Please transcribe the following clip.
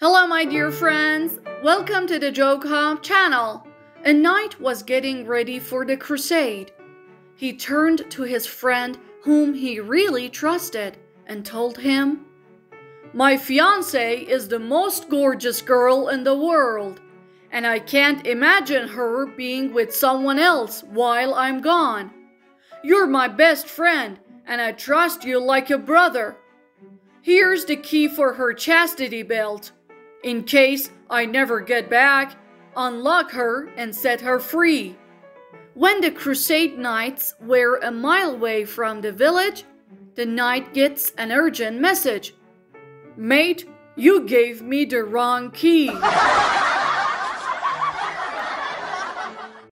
Hello my dear friends, welcome to the Joke Hub channel. A knight was getting ready for the crusade. He turned to his friend whom he really trusted and told him, "My fiancée is the most gorgeous girl in the world, and I can't imagine her being with someone else while I'm gone. You're my best friend and I trust you like a brother. Here's the key for her chastity belt. In case I never get back, unlock her and set her free." When the crusade knights were a mile away from the village, the knight gets an urgent message. "Mate, you gave me the wrong key."